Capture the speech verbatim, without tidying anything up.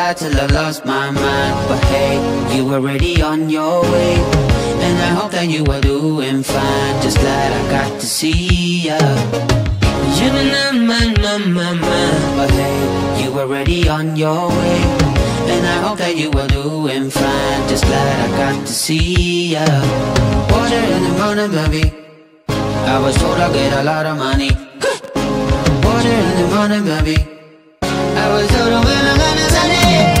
fly till I lost my mind. But hey, you were already on your way, and I hope that you are doing fine. Just glad I got to see ya. You've been on my, my, my, my. But hey, you were already on your way, and I hope that you are doing fine. Just glad I got to see ya. Water in the morning, baby, I was told I'd get a lot of money. Water in the morning, baby, I was told I'm gonna sunny.